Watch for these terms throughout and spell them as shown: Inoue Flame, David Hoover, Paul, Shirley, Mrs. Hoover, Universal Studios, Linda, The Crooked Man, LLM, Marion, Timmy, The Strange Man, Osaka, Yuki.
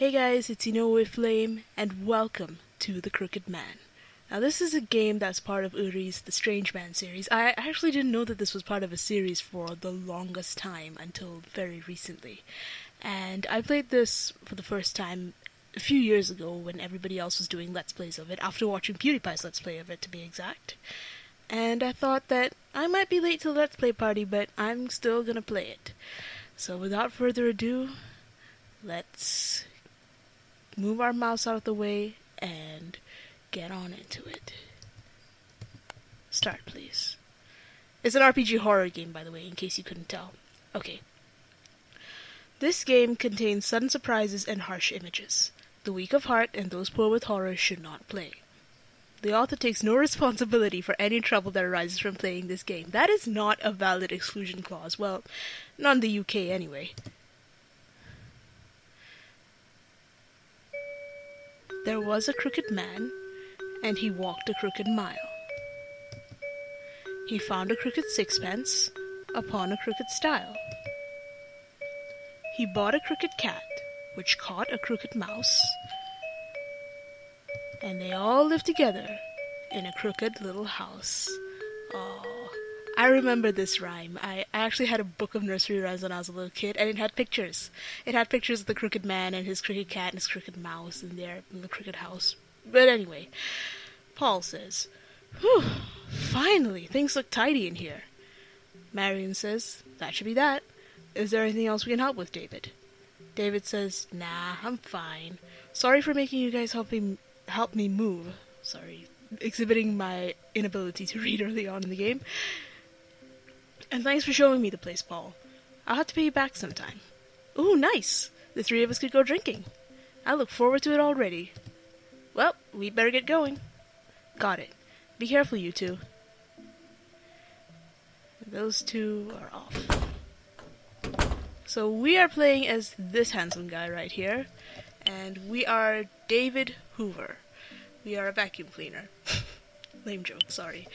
Hey guys, it's Inoue Flame, and welcome to The Crooked Man. Now this is a game that's part of Uri's The Strange Man series. I actually didn't know that this was part of a series for the longest time until very recently. And I played this for the first time a few years ago when everybody else was doing Let's Plays of it, after watching PewDiePie's Let's Play of it to be exact. And I thought that I might be late to the Let's Play party, but I'm still gonna play it. So without further ado, let's move our mouse out of the way and get on into it. Start, please. It's an RPG horror game, by the way, in case you couldn't tell. Okay. This game contains sudden surprises and harsh images. The weak of heart and those poor with horror should not play. The author takes no responsibility for any trouble that arises from playing this game. That is not a valid exclusion clause. Well, not in the UK anyway. There was a crooked man, and he walked a crooked mile. He found a crooked sixpence upon a crooked stile. He bought a crooked cat, which caught a crooked mouse, and they all lived together in a crooked little house. Oh, I remember this rhyme. I actually had a book of nursery rhymes when I was a little kid, and it had pictures. It had pictures of the crooked man and his crooked cat and his crooked mouse in there in the crooked house. But anyway, Paul says, "Whew, finally, things look tidy in here." Marion says, "That should be that. Is there anything else we can help with, David?" David says, "Nah, I'm fine. Sorry for making you guys help me move." Sorry, exhibiting my inability to read early on in the game. "And thanks for showing me the place, Paul. I'll have to pay you back sometime." "Ooh, nice! The three of us could go drinking. I look forward to it already. Well, we'd better get going." "Got it. Be careful, you two." Those two are off. So we are playing as this handsome guy right here, and we are David Hoover. We are a vacuum cleaner. Lame joke, sorry.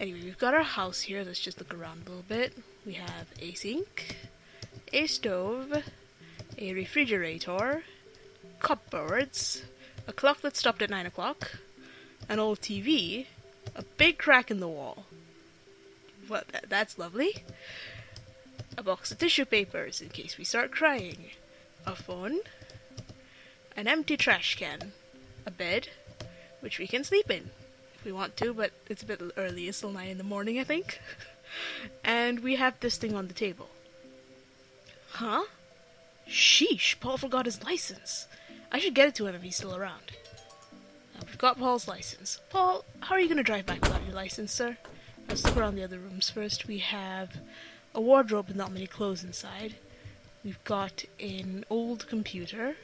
Anyway, we've got our house here. Let's just look around a little bit. We have a sink, a stove, a refrigerator, cupboards, a clock that stopped at 9 o'clock, an old TV, a big crack in the wall. Well, that's lovely. A box of tissue papers in case we start crying, a phone, an empty trash can, a bed, which we can sleep in. We want to, but it's a bit early. It's still 9 in the morning, I think. And we have this thing on the table. Huh? Sheesh, Paul forgot his license. I should get it to him if he's still around. Now, we've got Paul's license. Paul, how are you going to drive back without your license, sir? Let's look around the other rooms first. We have a wardrobe with not many clothes inside. We've got an old computer.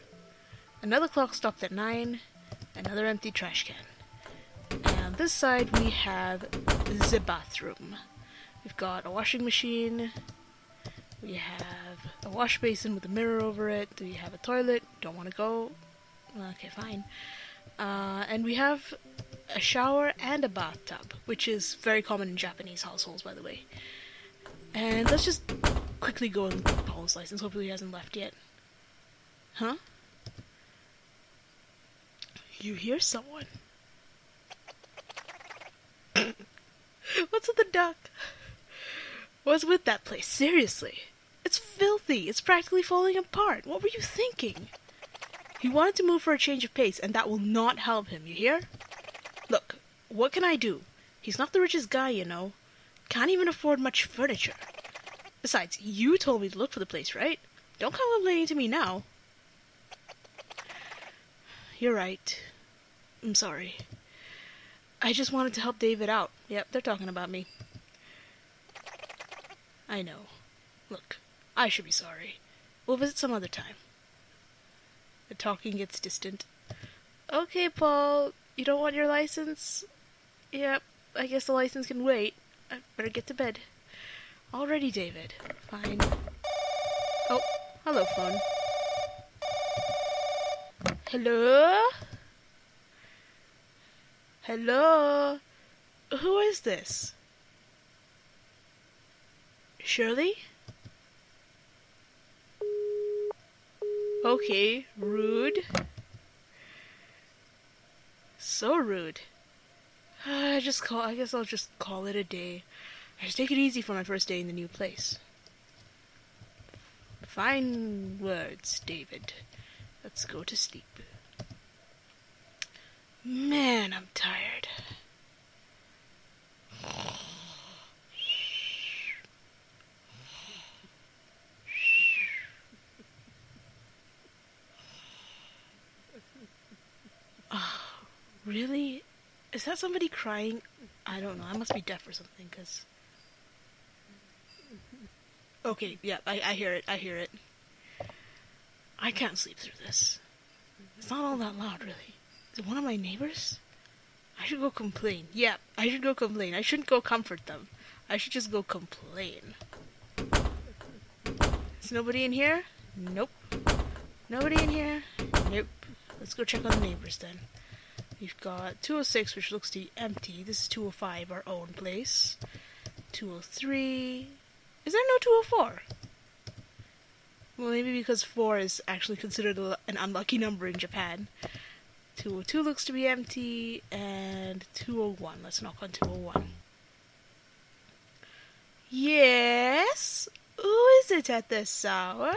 Another clock stopped at 9. Another empty trash can. And on this side we have the bathroom. We've got a washing machine, we have a wash basin with a mirror over it, we have a toilet, don't want to go, okay fine, and we have a shower and a bathtub, which is very common in Japanese households, by the way. And let's just quickly go and get Paul's license, hopefully he hasn't left yet. Huh? You hear someone? What's with the duck? What's with that place? Seriously. It's filthy. It's practically falling apart. What were you thinking? He wanted to move for a change of pace, and that will not help him, you hear? Look, what can I do? He's not the richest guy, you know. Can't even afford much furniture. Besides, you told me to look for the place, right? Don't come complaining to me now. You're right. I'm sorry. I just wanted to help David out. Yep, they're talking about me. I know. Look, I should be sorry. We'll visit some other time. The talking gets distant. Okay, Paul, you don't want your license? Yep, I guess the license can wait. I'd better get to bed. Already, David. Fine. Oh, hello, phone. Hello? Hello? Who is this? Shirley? Okay, rude. So rude. I guess I'll just call it a day. I just take it easy for my first day in the new place. Fine words, David. Let's go to sleep. Man, I'm tired. Really? Is that somebody crying? I don't know. I must be deaf or something, because... Okay, yeah, I hear it. I hear it. I can't sleep through this. It's not all that loud, really. Is it one of my neighbors? I should go complain. Yeah, I should go complain. I shouldn't go comfort them. I should just go complain. Is nobody in here? Nope. Nobody in here? Nope. Let's go check on the neighbors, then. We've got 206, which looks to be empty. This is 205, our own place. 203... Is there no 204? Well, maybe because 4 is actually considered an unlucky number in Japan. 202 looks to be empty, and 201. Let's knock on 201. Yes? Who is it at this hour?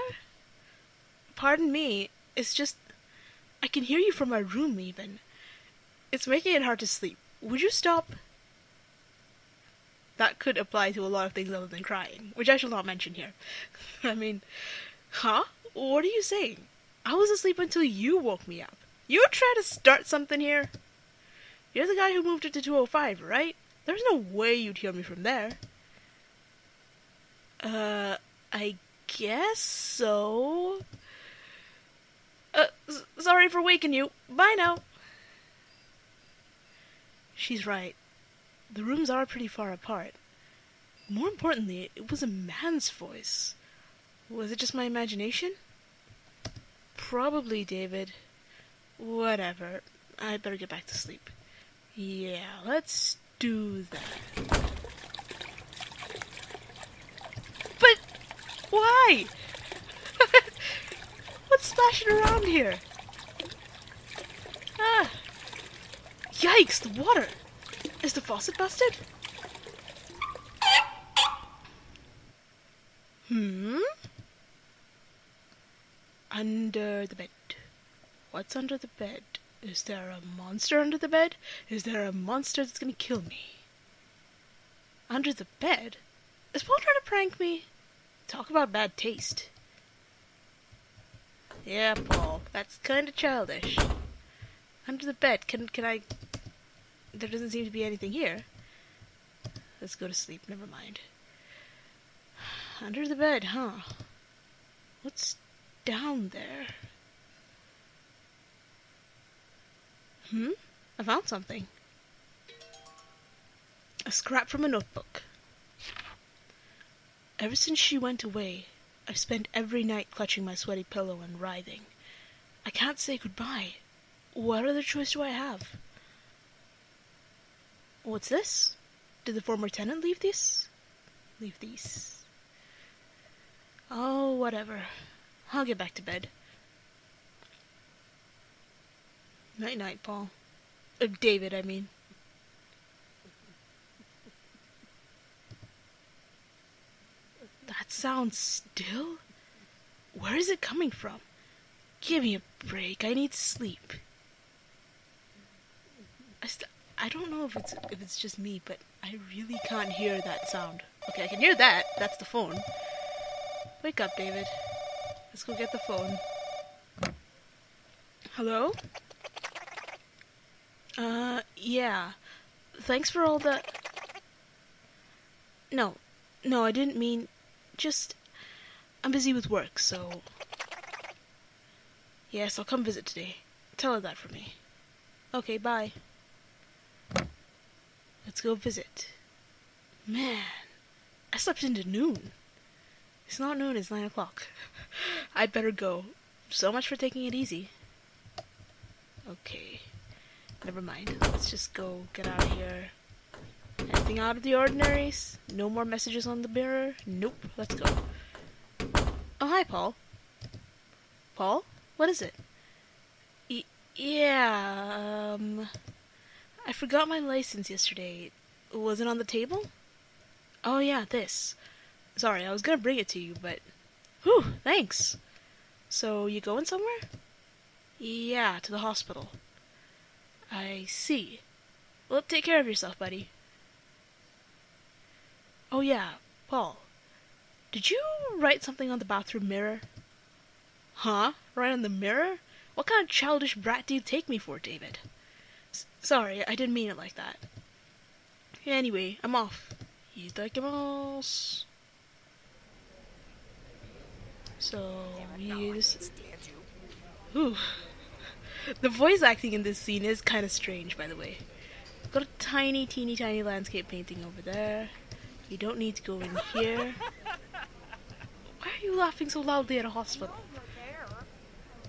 Pardon me, it's just... I can hear you from my room, even. It's making it hard to sleep. Would you stop? That could apply to a lot of things other than crying, which I shall not mention here. I mean, huh? What are you saying? I was asleep until you woke me up. You're trying to start something here? You're the guy who moved it to 205, right? There's no way you'd hear me from there. I guess so. Sorry for waking you. Bye now. She's right. The rooms are pretty far apart. More importantly, it was a man's voice. Was it just my imagination? Probably, David. Whatever. I'd better get back to sleep. Yeah, let's do that. But why? What's splashing around here? Ah! Yikes, the water! Is the faucet busted? Under the bed. What's under the bed? Is there a monster under the bed? Is there a monster that's gonna kill me? Under the bed? Is Paul trying to prank me? Talk about bad taste. Yeah, Paul, that's kinda childish. Under the bed, can I... There doesn't seem to be anything here. Let's go to sleep, never mind. Under the bed, huh? What's down there? I found something. A scrap from a notebook. Ever since she went away, I've spent every night clutching my sweaty pillow and writhing. I can't say goodbye. What other choice do I have? What's this? Did the former tenant leave this? Leave these. Oh, whatever. I'll get back to bed. Night-night, Paul. David, I mean. That sounds still? Where is it coming from? Give me a break. I need sleep. I don't know if it's just me, but I really can't hear that sound. Okay, I can hear that. That's the phone. Wake up, David. Let's go get the phone. Hello? Yeah. Thanks for all the... No, I didn't mean... Just... I'm busy with work, so... Yes, I'll come visit today. Tell her that for me. Okay, bye. Let's go visit. Man, I slept into noon. It's not noon, it's 9 o'clock. I'd better go. So much for taking it easy. Okay, never mind. Let's just go get out of here. Anything out of the ordinaries? No more messages on the mirror? Nope, let's go. Oh, hi, Paul. Paul? What is it? Yeah, I forgot my license yesterday. Was it on the table? Oh yeah, this. Sorry, I was gonna bring it to you, but... Whew, thanks! So, you going somewhere? Yeah, to the hospital. I see. Well, take care of yourself, buddy. Oh yeah, Paul. Did you write something on the bathroom mirror? Huh? Right on the mirror? What kind of childish brat do you take me for, David? Sorry, I didn't mean it like that. Anyway, I'm off. Itadakimasu. So, we use... Ooh. The voice acting in this scene is kind of strange, by the way. Got a tiny, teeny, tiny landscape painting over there. You don't need to go in here. Why are you laughing so loudly at a hospital?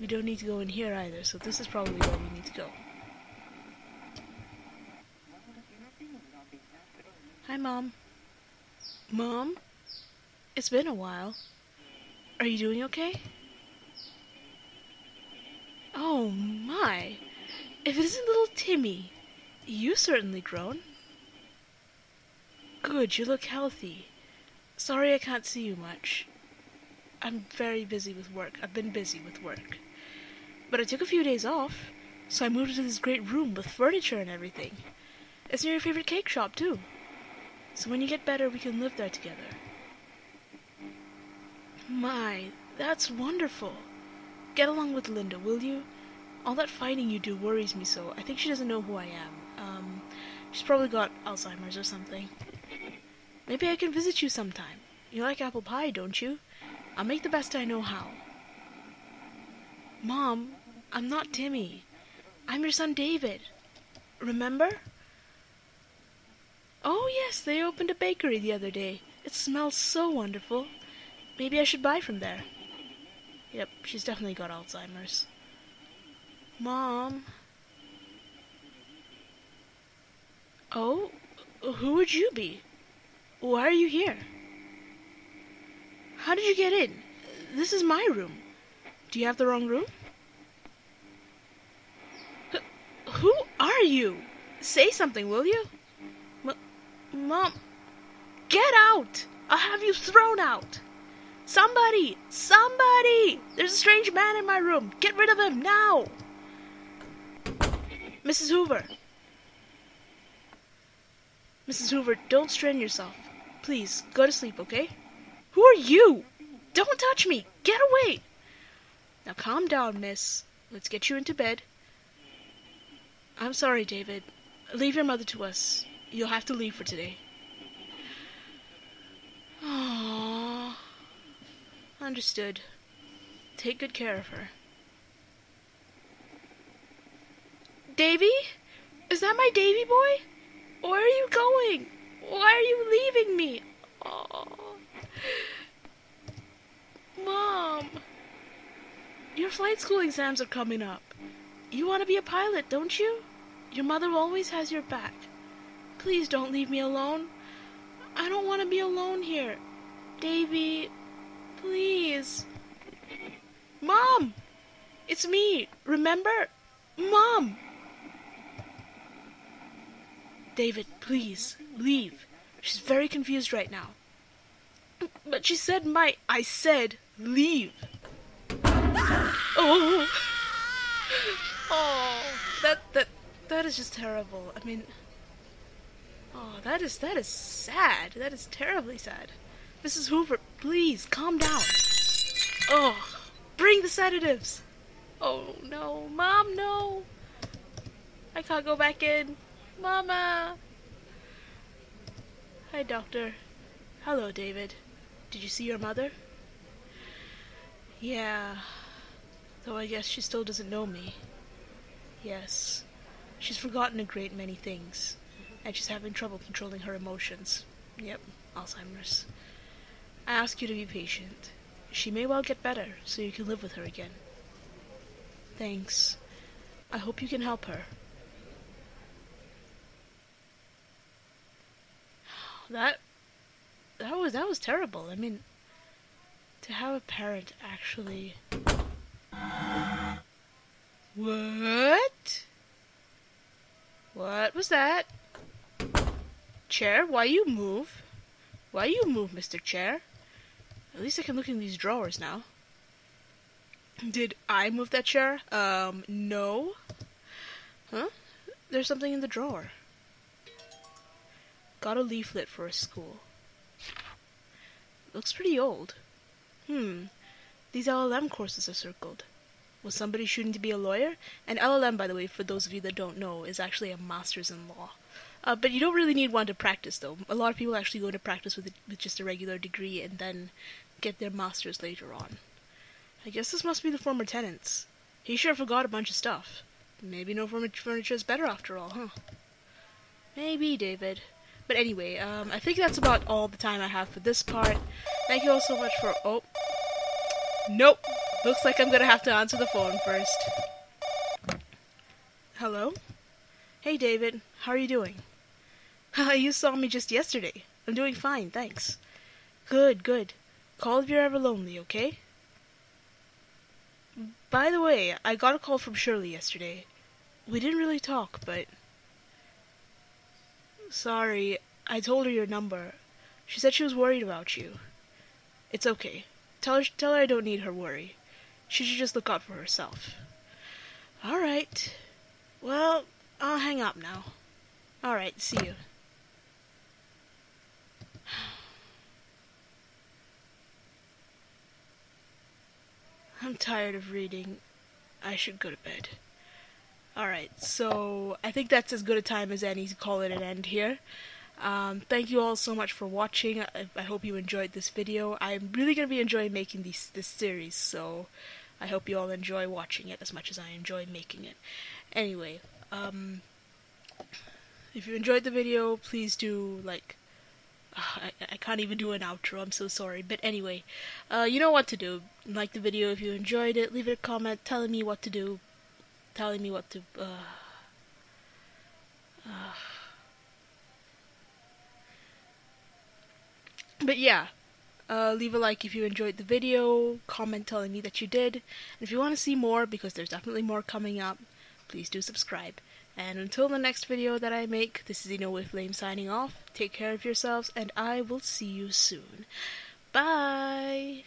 We don't need to go in here either, so this is probably where we need to go. Hi, Mom. Mom? It's been a while. Are you doing okay? Oh my! If it isn't little Timmy, you've certainly grown. Good, you look healthy. Sorry I can't see you much. I'm very busy with work. I've been busy with work. But I took a few days off, so I moved into this great room with furniture and everything. It's near your favorite cake shop, too. So when you get better, we can live there together. My, that's wonderful. Get along with Linda, will you? All that fighting you do worries me so. I think she doesn't know who I am. She's probably got Alzheimer's or something. Maybe I can visit you sometime. You like apple pie, don't you? I'll make the best I know how. Mom, I'm not Timmy. I'm your son David. Remember? Oh yes, they opened a bakery the other day. It smells so wonderful. Maybe I should buy from there. Yep, she's definitely got Alzheimer's. Mom. Oh, who would you be? Why are you here? How did you get in? This is my room. Do you have the wrong room? Who are you? Say something, will you? Mom, get out! I'll have you thrown out! Somebody! Somebody! There's a strange man in my room! Get rid of him, now! Mrs. Hoover! Mrs. Hoover, don't strain yourself. Please, go to sleep, okay? Who are you? Don't touch me! Get away! Now calm down, miss. Let's get you into bed. I'm sorry, David. Leave your mother to us. You'll have to leave for today. Aww. Understood. Take good care of her. Davy? Is that my Davy boy? Where are you going? Why are you leaving me? Aww. Mom! Your flight school exams are coming up. You want to be a pilot, don't you? Your mother always has your back. Please don't leave me alone. I don't want to be alone here. Davy, please. Mom! It's me, remember? Mom! David, please, leave. She's very confused right now. But she said I said, leave. Oh! Oh, that is just terrible. I mean... Oh, that is sad. That is terribly sad. Mrs. Hoover, please, calm down. Oh, bring the sedatives. Oh, no. Mom, no. I can't go back in. Mama. Hi, Doctor. Hello, David. Did you see your mother? Yeah. Though I guess she still doesn't know me. Yes. She's forgotten a great many things. And she's having trouble controlling her emotions. Yep, Alzheimer's. I ask you to be patient. She may well get better, so you can live with her again. Thanks. I hope you can help her. That was terrible. I mean, to have a parent actually... What? What was that? Chair, why you move? Why you move, Mr. Chair? At least I can look in these drawers now. Did I move that chair? No. Huh? There's something in the drawer. Got a leaflet for a school. Looks pretty old. These LLM courses are circled. Was somebody shooting to be a lawyer? And LLM, by the way, for those of you that don't know, is actually a master's in law. But you don't really need one to practice, though. A lot of people actually go into practice with just a regular degree and then get their master's later on. I guess this must be the former tenants. He sure forgot a bunch of stuff. Maybe no furniture is better after all, huh? Maybe, David. But anyway, I think that's about all the time I have for this part. Thank you all so much for... Oh. Nope. Looks like I'm gonna have to answer the phone first. Hello? Hey, David. How are you doing? You saw me just yesterday. I'm doing fine, thanks. Good, good. Call if you're ever lonely, okay? By the way, I got a call from Shirley yesterday. We didn't really talk, but... Sorry, I told her your number. She said she was worried about you. It's okay. Tell her I don't need her worry. She should just look out for herself. All right. Well, I'll hang up now. All right, see you. I'm tired of reading. I should go to bed. Alright, so I think that's as good a time as any to call it an end here. Thank you all so much for watching. I hope you enjoyed this video. I'm really going to be enjoying making this series, so I hope you all enjoy watching it as much as I enjoy making it. Anyway, if you enjoyed the video, please do, like... I can't even do an outro, I'm so sorry. But anyway, you know what to do. Like the video if you enjoyed it, leave it a comment telling me what to do. But yeah, leave a like if you enjoyed the video, comment telling me that you did, and if you want to see more, because there's definitely more coming up, please do subscribe. And until the next video that I make, this is Inoue Flame signing off. Take care of yourselves, and I will see you soon. Bye!